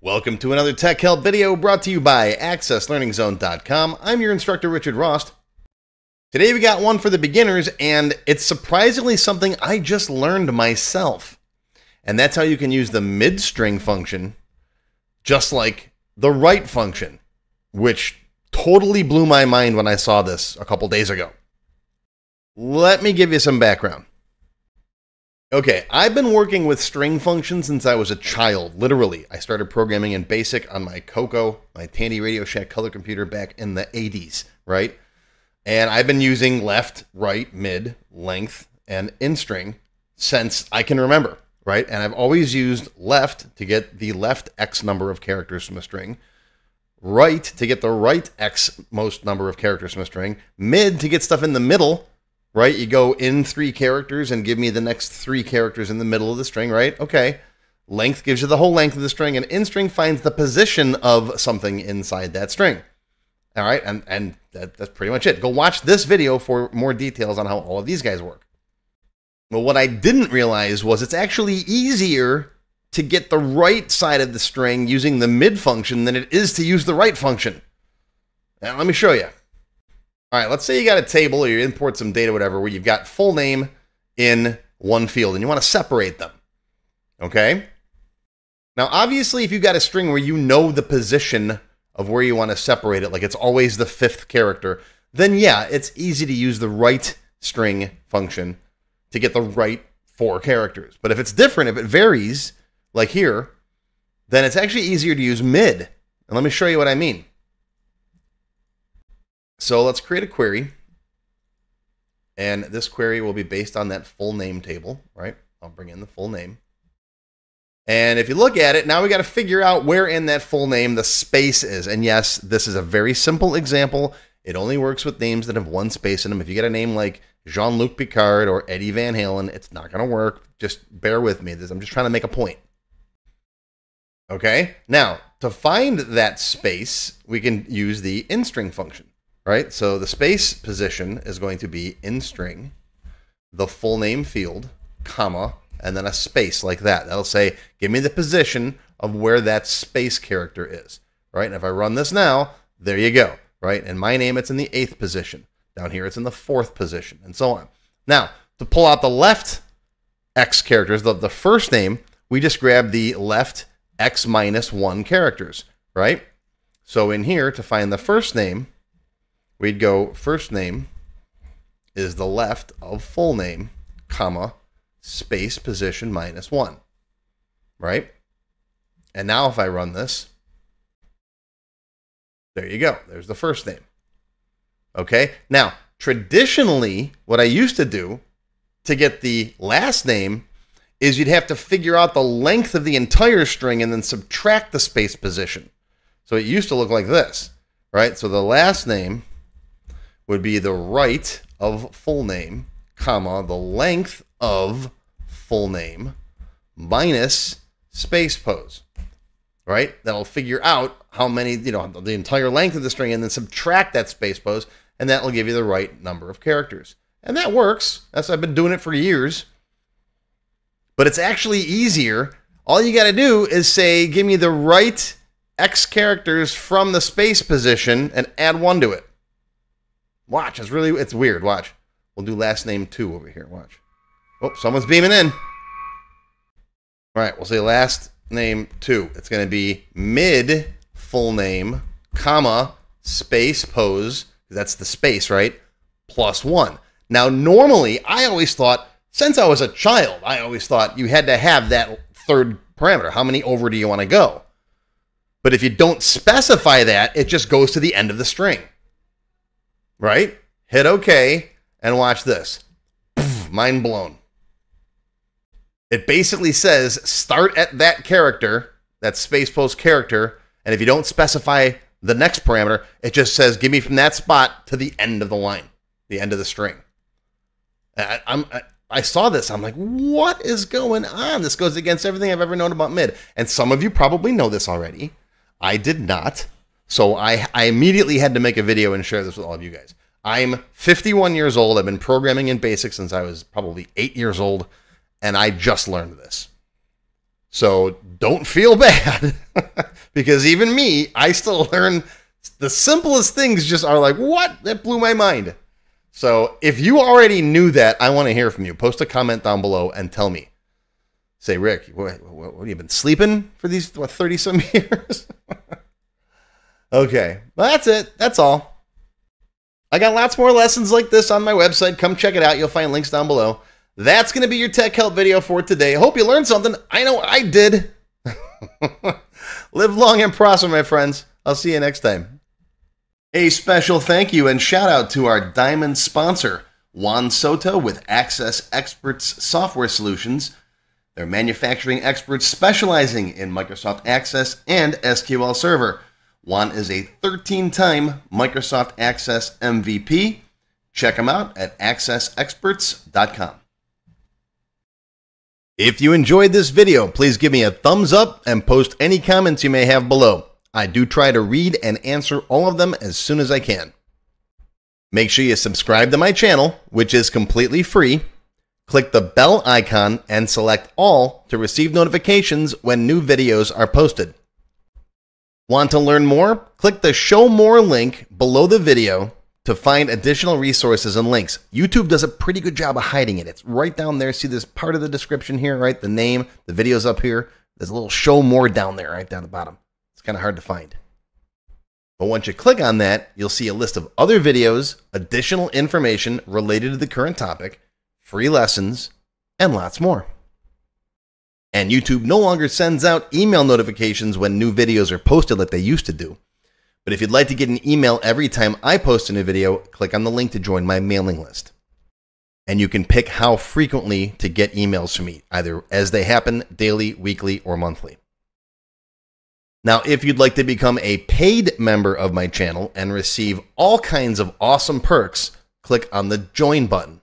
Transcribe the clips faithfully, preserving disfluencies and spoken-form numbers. Welcome to another Tech Help video brought to you by access learning zone dot com. I'm your instructor, Richard Rost. Today we got one for the beginners, and it's surprisingly something I just learned myself. And that's how you can use the mid string function, just like the right function, which totally blew my mind when I saw this a couple days ago. Let me give you some background. Okay, I've been working with string functions since I was a child, literally. I started programming in BASIC on my COCO, my Tandy Radio Shack color computer back in the eighties, right? And I've been using left, right, mid, length, and InStr since I can remember, right? And I've always used left to get the left X number of characters from a string, right to get the right X most number of characters from a string, mid to get stuff in the middle, right? You go in three characters and give me the next three characters in the middle of the string, right? Okay. Length gives you the whole length of the string, and InStr finds the position of something inside that string. All right. And, and that, that's pretty much it. Go watch this video for more details on how all of these guys work. Well, what I didn't realize was it's actually easier to get the right side of the string using the mid function than it is to use the right function. Now, let me show you. All right, let's say you got a table or you import some data, whatever, where you've got full name in one field and you want to separate them, okay? Now, obviously, if you've got a string where you know the position of where you want to separate it, like it's always the fifth character, then yeah, it's easy to use the right string function to get the right four characters. But if it's different, if it varies, like here, then it's actually easier to use mid. And let me show you what I mean. So let's create a query, and this query will be based on that full name table, right? I'll bring in the full name. And if you look at it, now we got to figure out where in that full name the space is. And yes, this is a very simple example. It only works with names that have one space in them. If you get a name like Jean-Luc Picard or Eddie Van Halen, it's not going to work. Just bear with me. I'm just trying to make a point. Okay. Now to find that space, we can use the InStr function. Right, so the space position is going to be InStr, the full name field, comma, and then a space like that. That'll say, give me the position of where that space character is. Right, and if I run this now, there you go. Right, in my name, it's in the eighth position. Down here, it's in the fourth position, and so on. Now, to pull out the left X characters, the, the first name, we just grab the left X minus one characters. Right, so in here, to find the first name, we'd go first name is the left of full name, comma, space position minus one, right? And now if I run this, there you go. There's the first name. Okay. Now, traditionally, what I used to do to get the last name is you'd have to figure out the length of the entire string and then subtract the space position. So it used to look like this, right? So the last name would be the right of full name, comma, the length of full name minus space pose, right? That'll figure out how many, you know, the entire length of the string and then subtract that space pose, and that will give you the right number of characters. And that works. That's, I've been doing it for years, but it's actually easier. All you got to do is say, give me the right X characters from the space position and add one to it. Watch, it's really, it's weird, watch. We'll do last name two over here, watch. Oh, someone's beaming in. All right, we'll say last name two. It's gonna be mid full name, comma, space pose, that's the space, right? Plus one. Now, normally, I always thought, since I was a child, I always thought you had to have that third parameter. How many over do you wanna go? But if you don't specify that, it just goes to the end of the string. Right? Hit okay, and watch this. Poof, mind blown. It basically says, start at that character, that space post character, and if you don't specify the next parameter, it just says, give me from that spot to the end of the line, the end of the string. I, I'm, I, I saw this, I'm like, what is going on? This goes against everything I've ever known about mid. And some of you probably know this already. I did not. So I, I immediately had to make a video and share this with all of you guys. I'm fifty-one years old. I've been programming in BASIC since I was probably eight years old, and I just learned this. So don't feel bad because even me, I still learn the simplest things just are like, what? That blew my mind. So if you already knew that, I want to hear from you. Post a comment down below and tell me. Say, Rick, what, what, what have you been sleeping for these what, thirty some years? Okay, well, that's it. That's all. I got lots more lessons like this on my website. Come check it out. You'll find links down below. That's going to be your tech help video for today. Hope you learned something. I know I did. Live long and prosper, my friends. I'll see you next time. A special thank you and shout out to our diamond sponsor, Juan Soto with Access Experts Software Solutions. They're manufacturing experts specializing in Microsoft Access and S Q L Server. Juan is a thirteen-time Microsoft Access M V P. Check them out at access experts dot com. If you enjoyed this video, please give me a thumbs up and post any comments you may have below. I do try to read and answer all of them as soon as I can. Make sure you subscribe to my channel, which is completely free. Click the bell icon and select all to receive notifications when new videos are posted. Want to learn more? Click the Show More link below the video to find additional resources and links. YouTube does a pretty good job of hiding it. It's right down there. See this part of the description here, right? The name, the video's up here. There's a little Show More down there, right down the bottom. It's kind of hard to find. But once you click on that, you'll see a list of other videos, additional information related to the current topic, free lessons, and lots more. And YouTube no longer sends out email notifications when new videos are posted like they used to do. But if you'd like to get an email every time I post a new video, click on the link to join my mailing list. And you can pick how frequently to get emails from me, either as they happen, daily, weekly, or monthly. Now, if you'd like to become a paid member of my channel and receive all kinds of awesome perks, click on the Join button.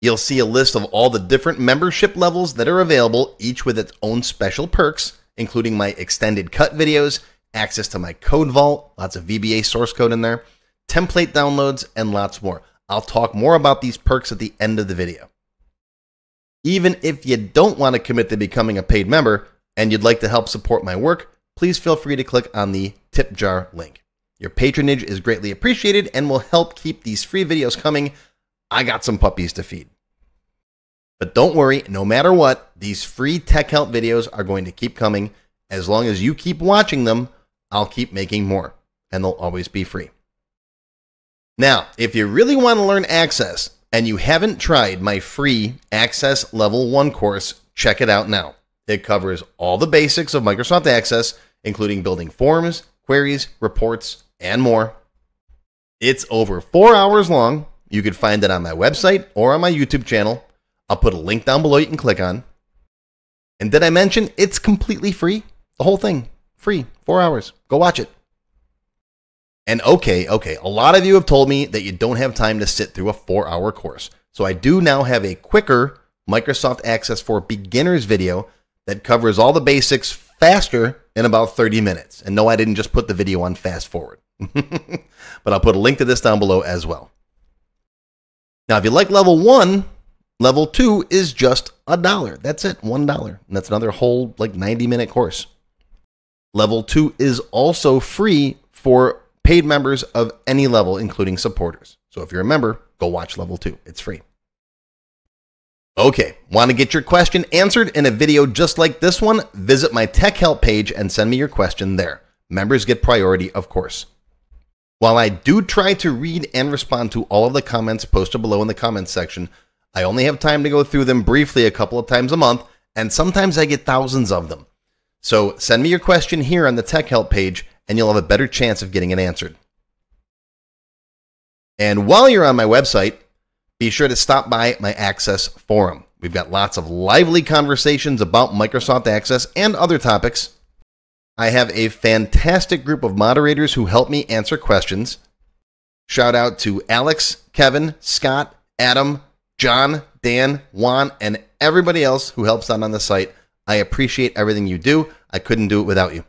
You'll see a list of all the different membership levels that are available, each with its own special perks, including my extended cut videos, access to my Code Vault, lots of V B A source code in there, template downloads, and lots more. I'll talk more about these perks at the end of the video. Even if you don't want to commit to becoming a paid member and you'd like to help support my work, please feel free to click on the tip jar link. Your patronage is greatly appreciated and will help keep these free videos coming. I got some puppies to feed. But don't worry, no matter what, these free tech help videos are going to keep coming. As long as you keep watching them, I'll keep making more, and they'll always be free. Now, if you really want to learn Access, and you haven't tried my free Access Level one course, check it out now. It covers all the basics of Microsoft Access, including building forms, queries, reports, and more. It's over four hours long. You can find it on my website or on my YouTube channel. I'll put a link down below you can click on. And did I mention it's completely free? The whole thing, free, four hours. Go watch it. And okay, okay, a lot of you have told me that you don't have time to sit through a four-hour course. So I do now have a quicker Microsoft Access for Beginners video that covers all the basics faster in about thirty minutes. And no, I didn't just put the video on fast forward. But I'll put a link to this down below as well. Now, if you like level one, level two is just a dollar. That's it, one dollar. And that's another whole like ninety minute course. Level two is also free for paid members of any level, including supporters. So if you're a member, go watch level two. It's free. Okay, want to get your question answered in a video just like this one? Visit my tech help page and send me your question there. Members get priority, of course. While I do try to read and respond to all of the comments posted below in the comments section, I only have time to go through them briefly a couple of times a month, and sometimes I get thousands of them. So send me your question here on the Tech Help page, and you'll have a better chance of getting it answered. And while you're on my website, be sure to stop by my Access Forum. We've got lots of lively conversations about Microsoft Access and other topics. I have a fantastic group of moderators who help me answer questions. Shout out to Alex, Kevin, Scott, Adam, John, Dan, Juan, and everybody else who helps out on the site. I appreciate everything you do. I couldn't do it without you.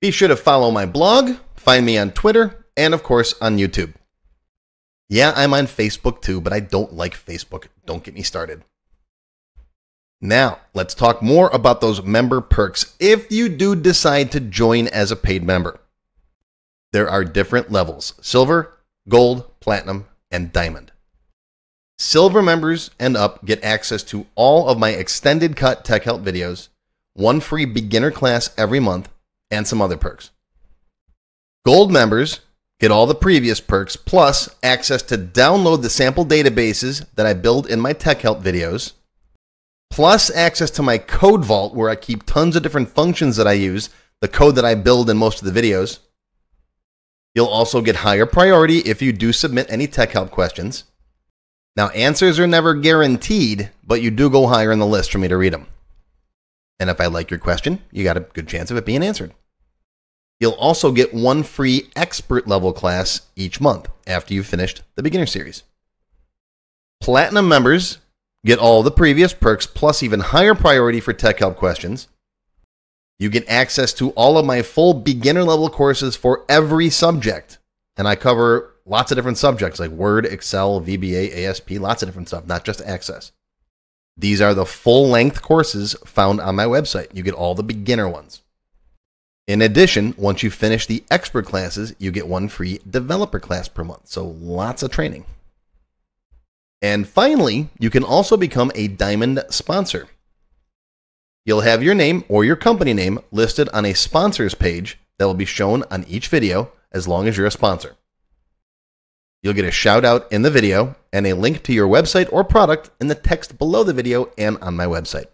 Be sure to follow my blog, find me on Twitter, and of course on YouTube. Yeah, I'm on Facebook too, but I don't like Facebook. Don't get me started. Now, let's talk more about those member perks if you do decide to join as a paid member. There are different levels: silver, gold, platinum, and diamond. Silver members and up get access to all of my extended cut tech help videos, one free beginner class every month, and some other perks. Gold members get all the previous perks plus access to download the sample databases that I build in my tech help videos, plus access to my Code Vault where I keep tons of different functions that I use, the code that I build in most of the videos. You'll also get higher priority if you do submit any tech help questions. Now, answers are never guaranteed, but you do go higher in the list for me to read them. And if I like your question, you got a good chance of it being answered. You'll also get one free expert level class each month after you've finished the beginner series. Platinum members get all the previous perks plus even higher priority for tech help questions. You get access to all of my full beginner level courses for every subject. And I cover lots of different subjects like Word, Excel, V B A, A S P, lots of different stuff, not just Access. These are the full length courses found on my website. You get all the beginner ones. In addition, once you finish the expert classes, you get one free developer class per month. So lots of training. And finally, you can also become a Diamond sponsor. You'll have your name or your company name listed on a sponsors page that will be shown on each video as long as you're a sponsor. You'll get a shout out in the video and a link to your website or product in the text below the video and on my website.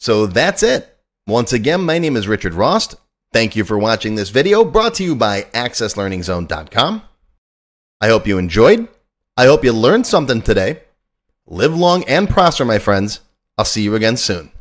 So that's it. Once again, my name is Richard Rost. Thank you for watching this video brought to you by access learning zone dot com. I hope you enjoyed. I hope you learned something today. Live long and prosper, my friends. I'll see you again soon.